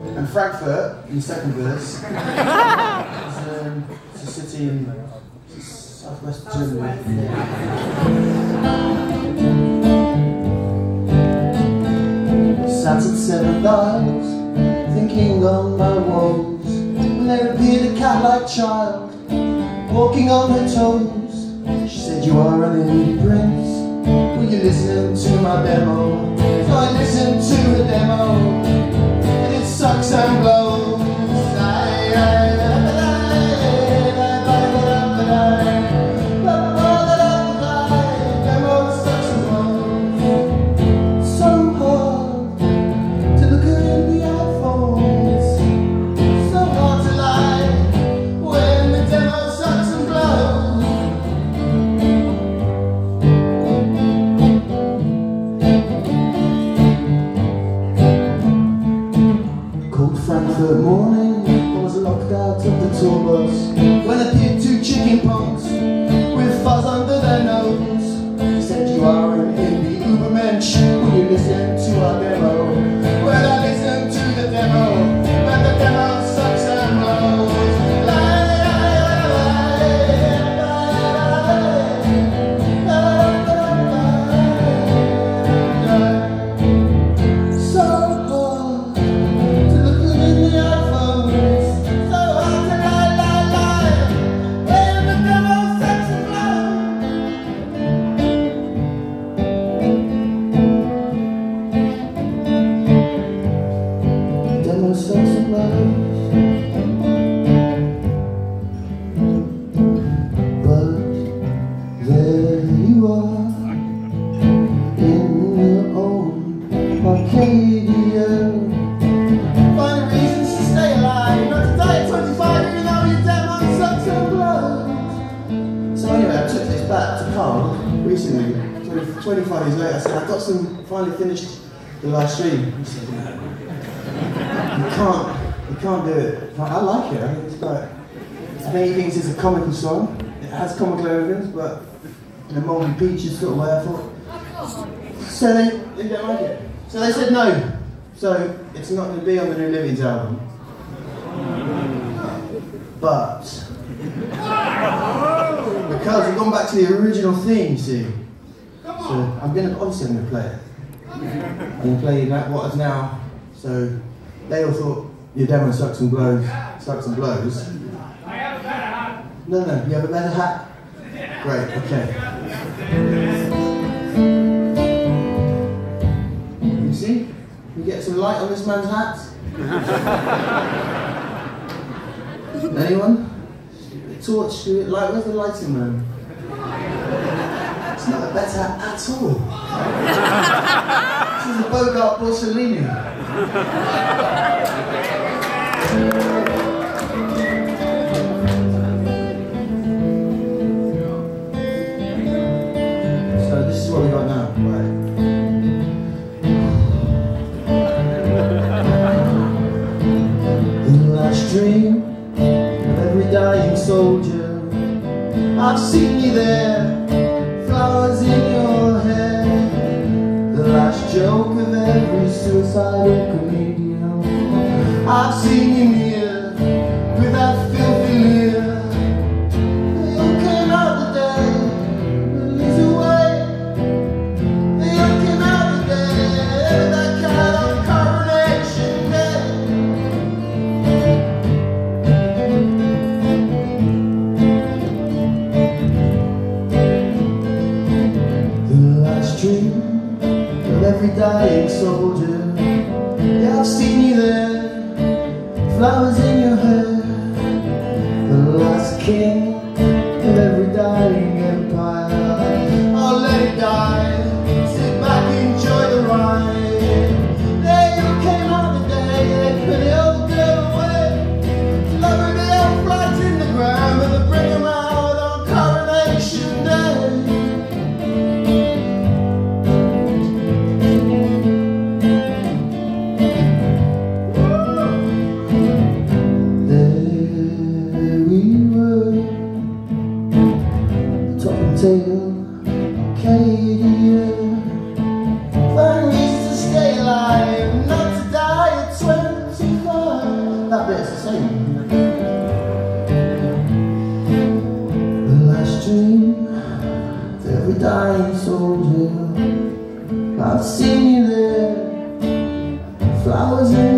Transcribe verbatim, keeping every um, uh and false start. And Frankfurt, in the second verse, is, um, it's a city in southwest Germany. Sat at seven lives, thinking on my walls, when there appeared a cat-like child, walking on her toes. She said, "You are an indie prince, will you listen to my demo?" So I listened to the demo, and it sucks and blows. Demo sucks and blows. So hard to look at the iPhones, so hard to lie when the demo sucks and blows. Frankfurt morning, I was locked out of the tour bus when appeared two chicken punks with fuzz under their nose. Said, "You are an indie ubermensch, will you listen to our demo?" Well, I listened to the demo, but the demo sucks and blows. Recently, twenty-five years later, I said, "I got some, finally finished the last stream." He said, "No, you can't, you can't do it." I like it, I think it's great. I think he thinks it's a comical song. It has comical elements, but in a Molly Peachy sort of way, I thought. So they, they don't like it. So they said no. So it's not going to be on the New Libertines album. But... because we've gone back to the original theme, you see. So I'm gonna obviously I'm gonna play it. I'm gonna play that what is now. So they all thought your demo sucks and blows, sucks and blows. I have a better hat. No, no, you have a better hat. Great, okay. You see, we get some light on this man's hat. Anyone? Torch, like, where's the lighting man? It's not a better at all. This is a Bogart Borsellino. So this is what we got now, right? In the last dream, dying soldier, I've seen you there, flowers in your hair. The last joke of every suicidal comedian, I've seen you near, with that filthy leer. They came out the day, but he's away. They came out the day, with that kind of coronation day. Every dying soldier, yeah, I've seen you there, flowers in your hair. The last king of every dying empire, I'll let it die, sit back, enjoy the ride. There you came out the day, they put the old girl away, loving the old flights in the ground, but they bring them out on coronation day. Thank you. that bit, it's the same. The last dream that we die sold here, I've seen you there, flowers in